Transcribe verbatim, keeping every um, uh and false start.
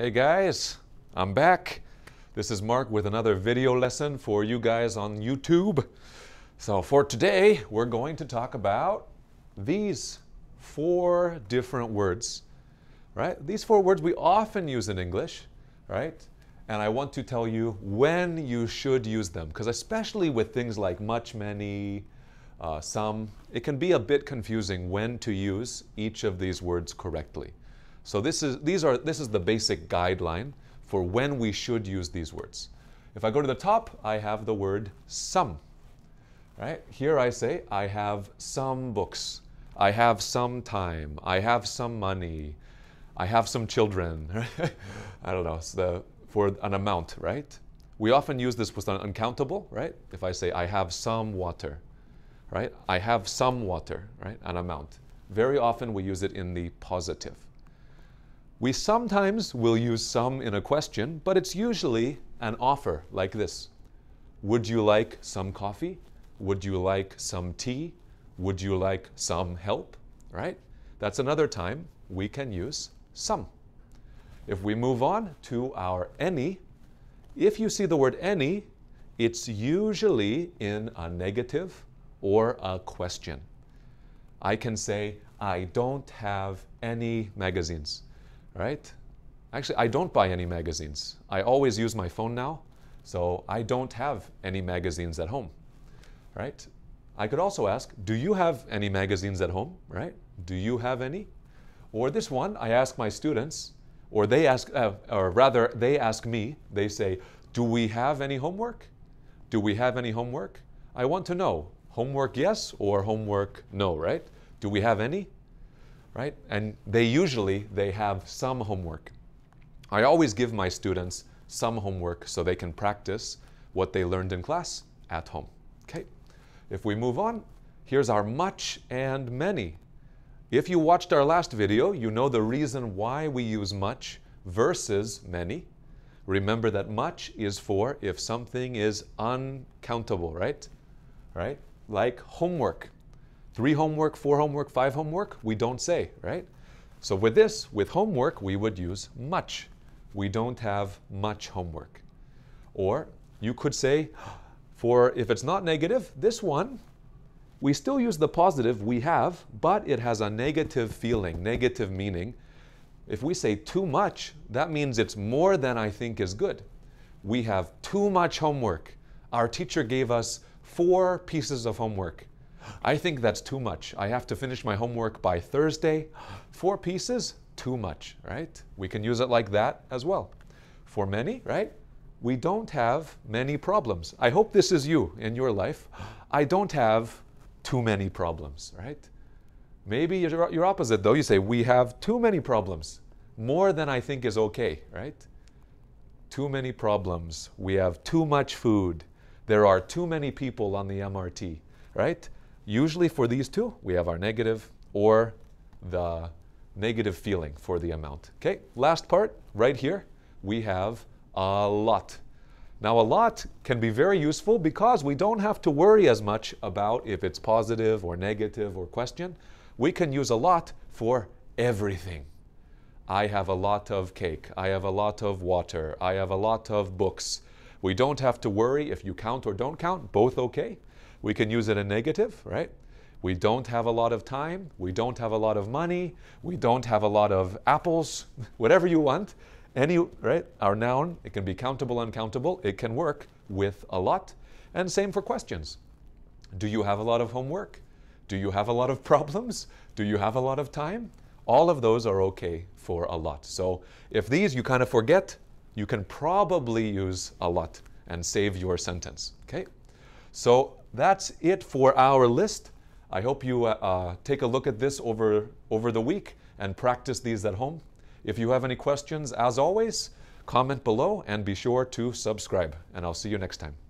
Hey guys, I'm back. This is Mark with another video lesson for you guys on YouTube. So for today, we're going to talk about these four different words, right? These four words we often use in English, right? And I want to tell you when you should use them, because especially with things like much, many, uh, some, it can be a bit confusing when to use each of these words correctly. So this is, these are, this is the basic guideline for when we should use these words. If I go to the top, I have the word some. Right? Here I say, I have some books. I have some time. I have some money. I have some children. I don't know, it's the, for an amount, right? We often use this with an uncountable, right? If I say, I have some water, right? I have some water, right? An amount. Very often we use it in the positive. We sometimes will use some in a question, but it's usually an offer like this. Would you like some coffee? Would you like some tea? Would you like some help? Right? That's another time we can use some. If we move on to our any, if you see the word any, it's usually in a negative or a question. I can say, I don't have any magazines. Right? Actually, I don't buy any magazines. I always use my phone now, so I don't have any magazines at home. Right? I could also ask, do you have any magazines at home? Right? Do you have any? Or this one, I ask my students, or they ask, uh, or rather, they ask me, they say, do we have any homework? Do we have any homework? I want to know, homework yes or homework no, right? Do we have any? Right? And they usually, they have some homework. I always give my students some homework so they can practice what they learned in class at home. Okay, if we move on, here's our much and many. If you watched our last video, you know the reason why we use much versus many. Remember that much is for if something is uncountable, right? Right? Like homework. Three homework, four homework, five homework, we don't say, right? So with this, with homework, we would use much. We don't have much homework. Or you could say, for if it's not negative, this one, we still use the positive we have, but it has a negative feeling, negative meaning. If we say too much, that means it's more than I think is good. We have too much homework. Our teacher gave us four pieces of homework. I think that's too much. I have to finish my homework by Thursday. Four pieces, too much, right? We can use it like that as well. For many, right? We don't have many problems. I hope this is you in your life. I don't have too many problems, right? Maybe you're, you're opposite though. You say, we have too many problems. More than I think is okay, right? Too many problems. We have too much food. There are too many people on the M R T, right? Usually for these two, we have our negative or the negative feeling for the amount. Okay, last part, right here, we have a lot. Now, a lot can be very useful because we don't have to worry as much about if it's positive or negative or question. We can use a lot for everything. I have a lot of cake. I have a lot of water. I have a lot of books. We don't have to worry if you count or don't count, both okay. We can use it in negative, right? We don't have a lot of time. We don't have a lot of money. We don't have a lot of apples. Whatever you want. Any, right? Our noun, it can be countable, uncountable. It can work with a lot. And same for questions. Do you have a lot of homework? Do you have a lot of problems? Do you have a lot of time? All of those are okay for a lot. So if these you kind of forget, you can probably use a lot and save your sentence. Okay? So that's it for our list. I hope you uh, uh, take a look at this over, over the week and practice these at home. If you have any questions, as always, comment below and be sure to subscribe. And I'll see you next time.